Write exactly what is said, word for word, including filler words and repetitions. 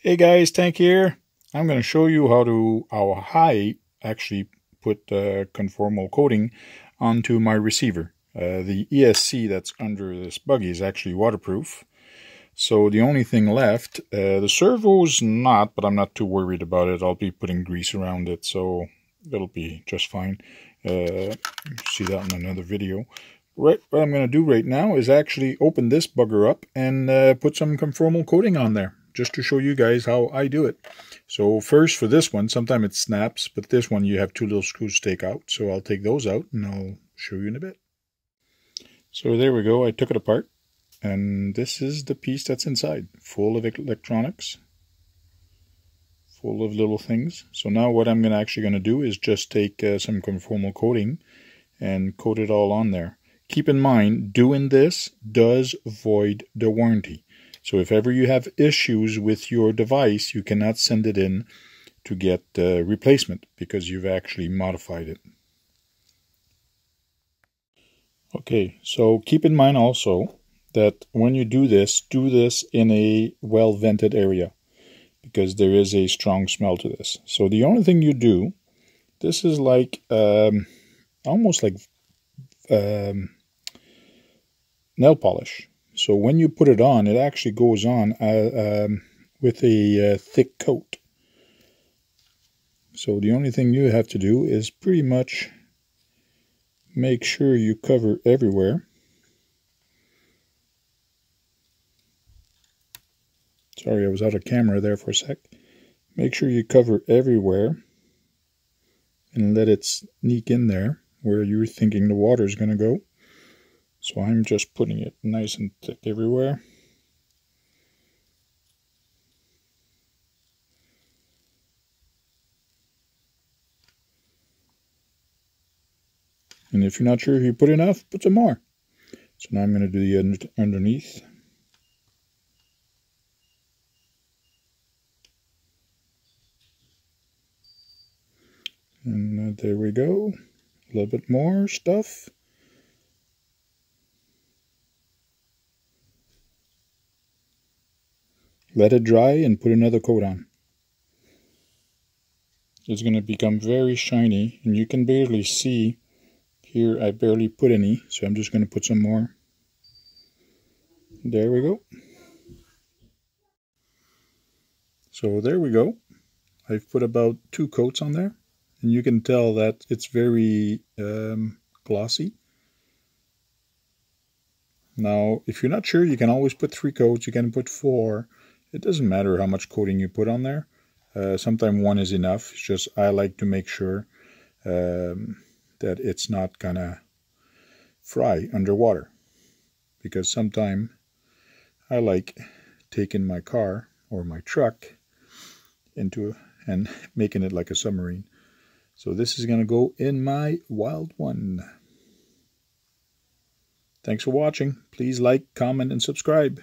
Hey guys, Tank here. I'm going to show you how to how I actually put uh, conformal coating onto my receiver. Uh, the E S C that's under this buggy is actually waterproof. So the only thing left, uh, the servo's not, but I'm not too worried about it. I'll be putting grease around it, so it'll be just fine. Uh, see that in another video. Right, what I'm going to do right now is actually open this bugger up and uh, put some conformal coating on there, just to show you guys how I do it. So first for this one, sometimes it snaps, but this one you have two little screws to take out. So I'll take those out and I'll show you in a bit. So there we go, I took it apart. And this is the piece that's inside, full of electronics, full of little things. So now what I'm gonna actually gonna do is just take uh, some conformal coating and coat it all on there. Keep in mind, doing this does void the warranty. So if ever you have issues with your device, you cannot send it in to get uh, replacement because you've actually modified it. Okay, so keep in mind also that when you do this, do this in a well-vented area because there is a strong smell to this. So the only thing you do, this is like, um, almost like um, nail polish. So when you put it on, it actually goes on uh, um, with a uh, thick coat. So the only thing you have to do is pretty much make sure you cover everywhere. Sorry, I was out of camera there for a sec. Make sure you cover everywhere and let it sneak in there where you're thinking the water is going to go. So I'm just putting it nice and thick everywhere. And if you're not sure if you put enough, put some more. So now I'm going to do the under underneath. And there we go, a little bit more stuff. Let it dry and put another coat on. It's going to become very shiny, and you can barely see. Here I barely put any, so I'm just going to put some more. There we go. So there we go. I've put about two coats on there. And you can tell that it's very um, glossy. Now, if you're not sure, you can always put three coats. You can put four. It doesn't matter how much coating you put on there. Uh, sometimes one is enough. It's just I like to make sure um, that it's not going to fry underwater. Because sometimes I like taking my car or my truck into and making it like a submarine. So this is going to go in my wild one. Thanks for watching. Please like, comment, and subscribe.